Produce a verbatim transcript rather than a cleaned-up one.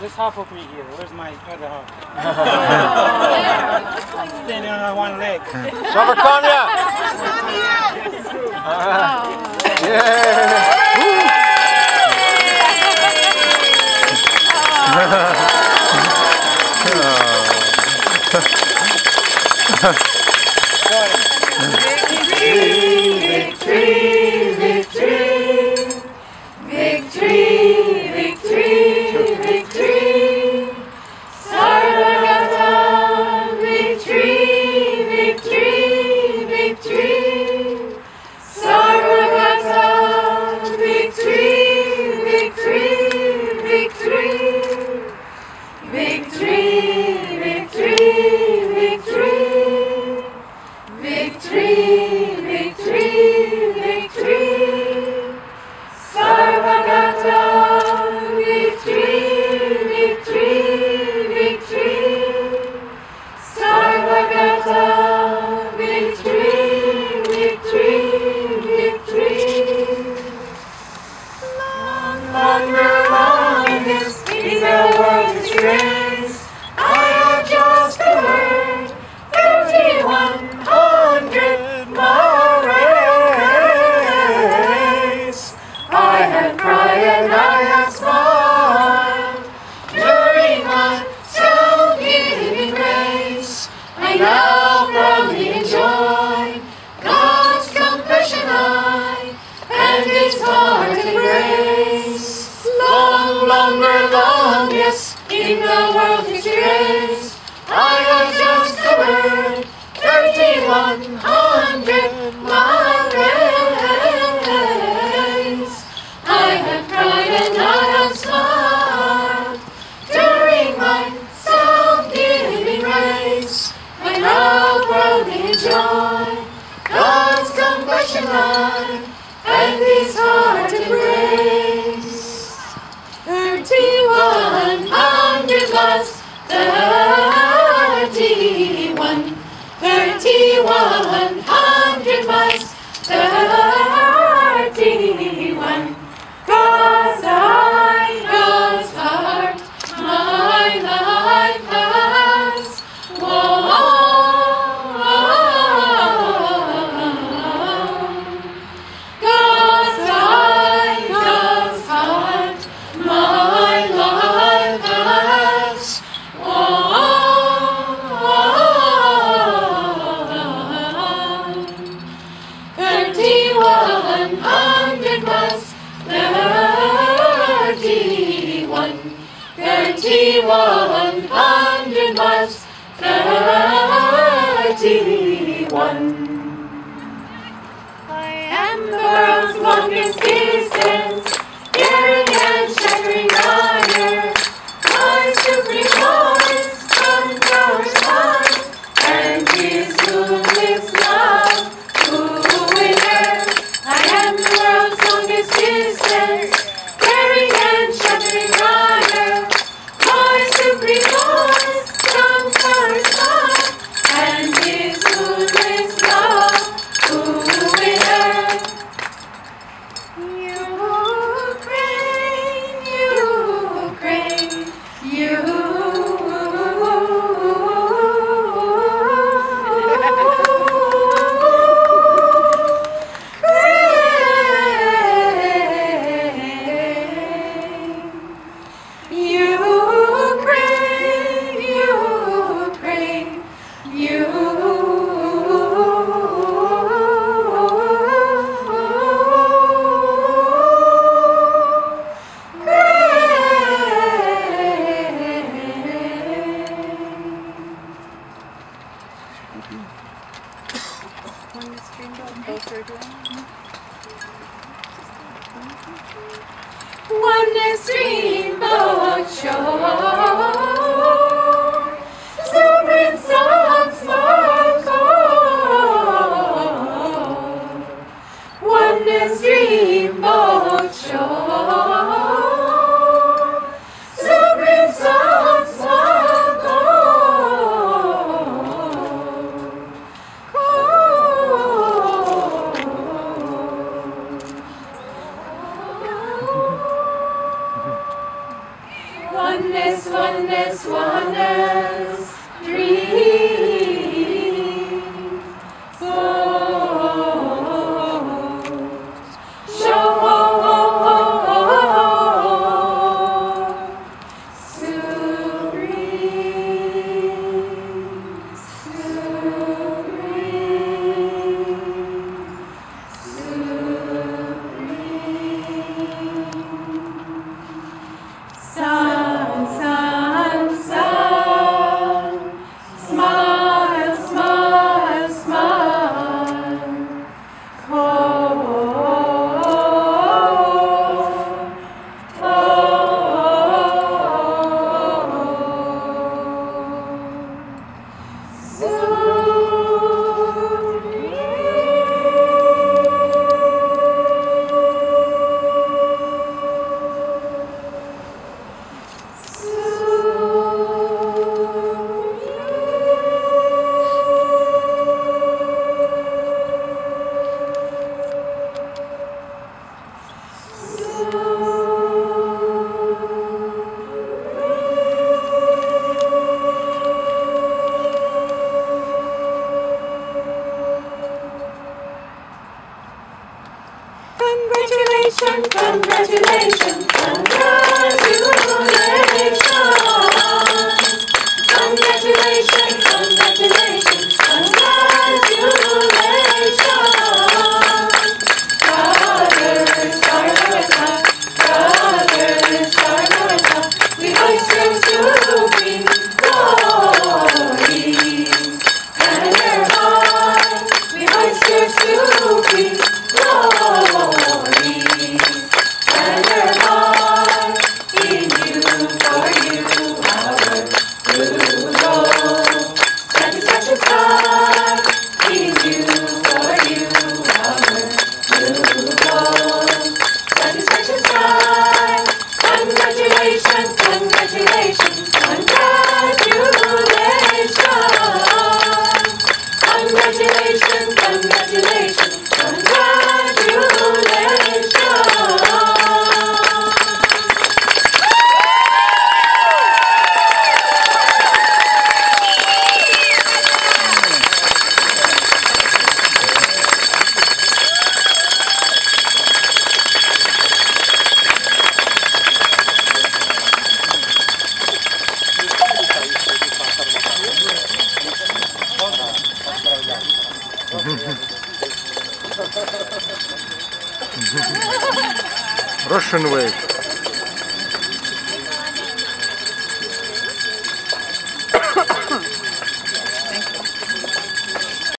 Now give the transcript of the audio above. There's half of me here. Where's my other half? Standing on one leg. Bravo, Kanya! Yeah. Victory, victory, victory, victory. One oneness, oneness, oneness, dream, boat, show, oh, oh, oh, oh, supreme, supreme, supreme, supreme. Congratulations, congratulations, congratulations, congratulations, congratulations, congratulations. Brothers are Noeta, brothers are Noeta, we ourselves to bring glory. And they're high, we ourselves to bring glory. Russian wave.